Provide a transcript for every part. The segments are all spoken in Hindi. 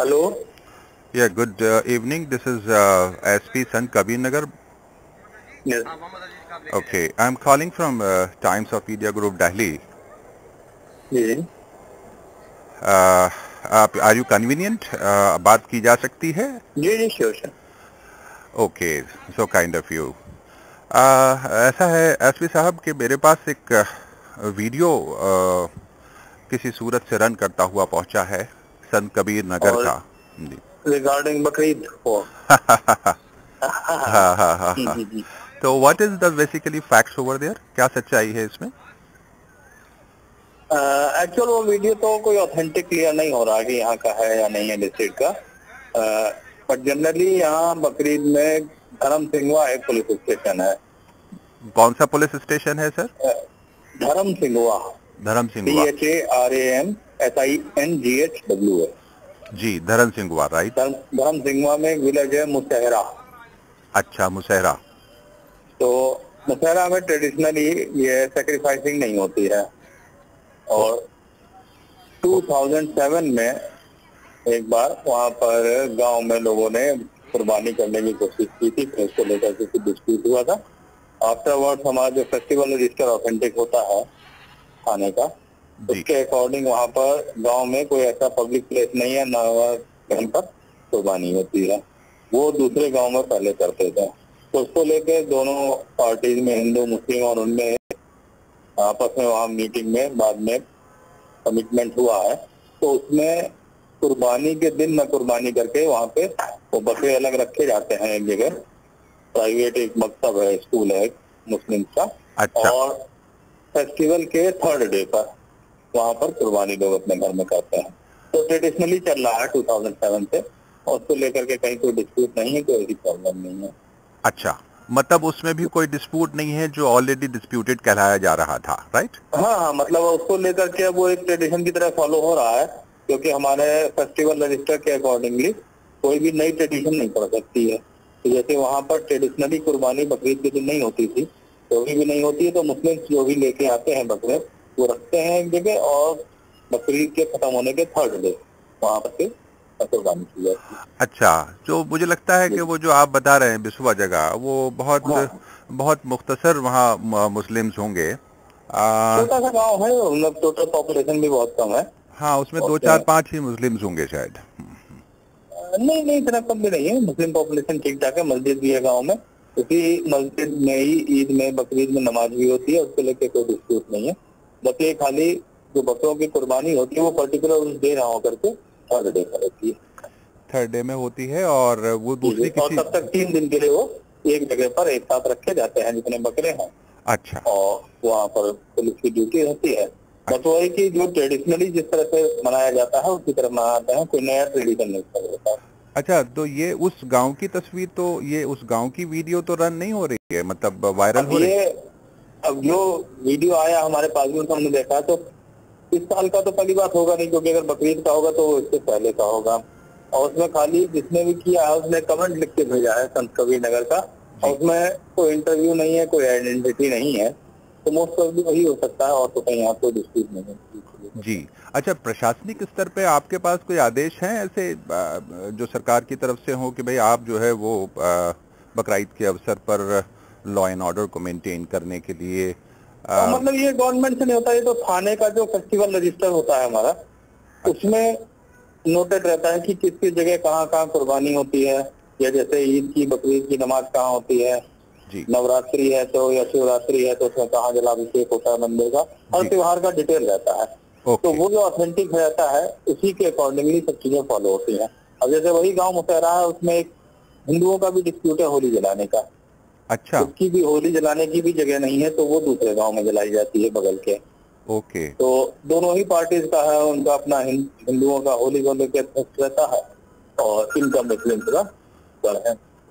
Hello. Yeah, good evening. This is SP Sant Kabir Nagar. Yes. Okay, I'm calling from Times of India Group, Delhi. Yes. Are you convenient? बात की जा सकती है? Yes, sure, sure. Okay, so kind of you. ऐसा है एसपी साहब कि मेरे पास एक वीडियो किसी सूरत से रन करता हुआ पहुंचा है संत कबीर नगर का रिगार्डिंग बकरीद हो। तो what is the basically facts over there, क्या सच्चाई है इसमें? एक्चुअल वो वीडियो तो कोई ऑथेंटिक क्लियर नहीं हो रहा कि यहाँ का है या नहीं है डिस्ट्रिक्ट का, बट जनरली यहाँ बकरीद में धर्मसिंघवा एक पुलिस स्टेशन है। कौन सा पुलिस स्टेशन है सर? धर्मसिंघवा। धर्मसिंघवा DHRAMSINGHW जी, धर्मसिंघवा राइट। धर्मसिंघवा में एक विलेज है मुसहरा। अच्छा, मुसहरा। तो मुसहरा में ट्रेडिशनली ये सेक्रीफाइसिंग नहीं होती है और 2007 में एक बार वहाँ पर गांव में लोगों ने कुर्बानी करने की कोशिश की थी, फिर उसको लेकर किसी डिस्प्यूट हुआ था। आफ्टरवर्ड हमारा जो फेस्टिवल रजिस्टर ऑथेंटिक होता है खाने का, उसके अकॉर्डिंग वहाँ पर गांव में कोई ऐसा पब्लिक प्लेस नहीं है ना कहीं पर कुर्बानी होती है, वो दूसरे गांव में पहले करते थे। तो उसको लेकर दोनों पार्टीज में, हिंदू मुस्लिम, और उनमें आपस में वहाँ मीटिंग में बाद में कमिटमेंट हुआ है। तो उसमें कुर्बानी के दिन न कुर्बानी करके वहाँ पे वो बकरे अलग रखे जाते हैं एक जगह। प्राइवेट एक मकतब है, स्कूल है मुस्लिम का। अच्छा। और फेस्टिवल के थर्ड डे पर वहाँ पर कुर्बानी लोग अपने घर में करते हैं। तो ट्रेडिशनली चल रहा है 2007 से, और उसको लेकर के कहीं कोई डिस्प्यूट नहीं है, कोई ऐसी प्रॉब्लम नहीं है। अच्छा, मतलब उसमें भी कोई डिस्प्यूट नहीं है जो ऑलरेडी डिस्प्यूटेड कहलाया जा रहा था राइट? हाँ, मतलब उसको लेकर के अब वो एक ट्रेडिशन की तरह फॉलो हो रहा है, क्योंकि हमारे फेस्टिवल रजिस्टर के अकॉर्डिंगली कोई भी नई ट्रेडिशन नहीं पड़ सकती है। तो जैसे वहाँ पर ट्रेडिशनली कुर्बानी बकरीद के दिन नहीं होती थी, तो भी नहीं होती है। तो मुस्लिम जो भी लेके आते हैं बकरे वो रखते हैं एक जगह, और बकरीद के खत्म होने के थर्ड डे वहाँ पर कुर्बानी की जाती है। अच्छा, जो मुझे लगता है कि वो जो आप बता रहे हैं बिसवा जगह, वो बहुत बहुत मुख्तसर वहाँ मुस्लिम्स होंगे। छोटा सा गाँव है, मतलब टोटल पॉपुलेशन भी बहुत कम है। हाँ, उसमें 2-4-5 ही मुस्लिम्स होंगे शायद। नहीं नहीं, इतना कम भी नहीं है, मुस्लिम पॉपुलेशन ठीक ठाक है। मस्जिद भी है गांव में, क्योंकि मस्जिद में ही ईद में बकरीद में नमाज भी होती है, उसको लेके कोई डिस्प्यूट नहीं है। बस ये खाली जो बकरों की कुर्बानी होती है वो पर्टिकुलर उस डे ना होकर के थर्ड डे पर होती है। थर्ड डे में होती है, और वो दूसरी किसी, और तब तक 3 दिन के लिए वो एक जगह पर एक साथ रखे जाते हैं जितने बकरे हैं। अच्छा। और वहाँ पर पुलिस की ड्यूटी रहती है। बस वही की जो ट्रेडिशनली जिस तरह से मनाया जाता है उसी तरह मनाते हैं, कोई नया ट्रेडिशन नहीं होता। अच्छा, तो ये उस गांव की तस्वीर, तो ये उस गांव की वीडियो तो रन नहीं हो रही है, मतलब वायरल हो रही है। अब जो वीडियो आया हमारे पास में, हमने देखा, तो इस साल का तो पहली बात होगा नहीं, क्योंकि अगर बकरीद का होगा तो इससे पहले का होगा। और उसमें खाली जिसने भी किया है उसने कमेंट लिख के भेजा है संत कबीर नगर का, और उसमें कोई इंटरव्यू नहीं है, कोई आइडेंटिटी नहीं है। तो मोस्ट ऑफ वही हो सकता है, और तो कहीं आपको डिस्प्यूट नहीं है। जी। अच्छा, प्रशासनिक स्तर पे आपके पास कोई आदेश हैं ऐसे जो सरकार की तरफ से हो कि भाई आप जो है वो बकरीद के अवसर पर लॉ एंड ऑर्डर को मेंटेन करने के लिए? मतलब ये गवर्नमेंट से नहीं होता, ये तो थाने का जो फेस्टिवल रजिस्टर होता है हमारा, उसमें नोटेड रहता है कि किस किस जगह कहाँ कहाँ कुर्बानी होती है, या जैसे ईद की बकरीद की नमाज कहाँ होती है, नवरात्रि है तो, या शिवरात्रि है तो उसमें कहाँ जलाभिषेक होता है मंदिर का, हर त्योहार का डिटेल रहता है। तो वो जो ऑथेंटिक रहता है उसी के अकॉर्डिंगली सब चीजें फॉलो होती हैं। अब जैसे वही गांव मुसहरा है, उसमें एक हिंदुओं का भी डिस्प्यूट है होली जलाने का। अच्छा। उसकी भी होली जलाने की भी जगह नहीं है, तो वो दूसरे गाँव में जलाई जाती है बगल के। ओके। तो दोनों ही पार्टीज का है, उनका अपना हिंदुओं का होली को लेकर रहता है, और इनका मुस्लिम का।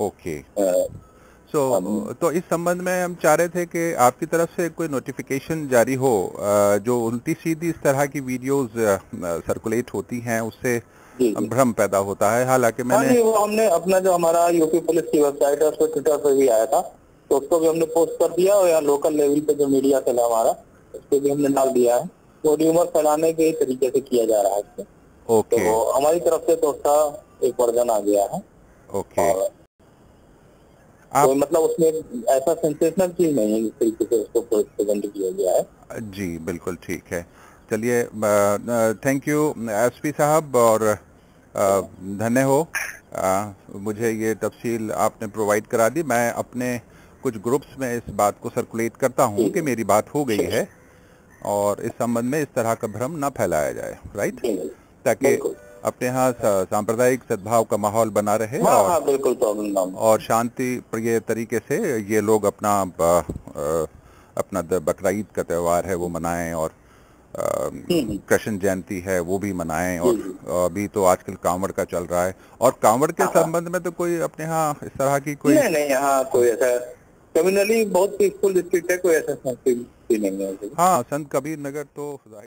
ओके। तो इस संबंध में हम चाह रहे थे कि आपकी तरफ से कोई नोटिफिकेशन जारी हो, जो उल्टी सीधी इस तरह की वीडियोस सर्कुलेट होती हैं उससे भ्रम पैदा होता है। हालांकि मैंने वो हमने अपना जो हमारा यूपी पुलिस की वेबसाइट है उस पर ट्विटर पर भी आया था, तो उसको भी हमने पोस्ट कर दिया, और यहाँ लोकल लेवल पे जो मीडिया चला हमारा उसको भी हमने डाल दिया है। वो र्यूमर फैलाने के तरीके से किया जा रहा है। ओके। तो हमारी तरफ से तो उसका एक वर्जन आ गया है। ओके। आप तो मतलब उसमें ऐसा सेंसेशनल चीज नहीं है जिस तरीके से उसको प्रेजेंट किया गया है। जी बिल्कुल ठीक है। चलिए थैंक यू एसपी साहब और धन्य हो मुझे ये तफसील आपने प्रोवाइड करा दी। मैं अपने कुछ ग्रुप्स में इस बात को सर्कुलेट करता हूँ कि मेरी बात हो गई है और इस संबंध में इस तरह का भ्रम ना फैलाया जाए, राइट, ताकि अपने यहाँ सांप्रदायिक सद्भाव का माहौल बना रहे और शांति प्रिय तरीके से ये लोग अपना बकरीद का त्यौहार है वो मनाएं और कृष्ण जयंती है वो भी मनाएं। और अभी तो आजकल कांवड़ का चल रहा है और कांवड़ के संबंध में तो कोई अपने यहाँ इस तरह की कोई नहीं, यहाँ कोई ऐसा कम्युनली बहुत पीसफुल डिस्ट्रिक्ट है, कोई ऐसा नहीं है। हाँ, संत कबीर नगर तो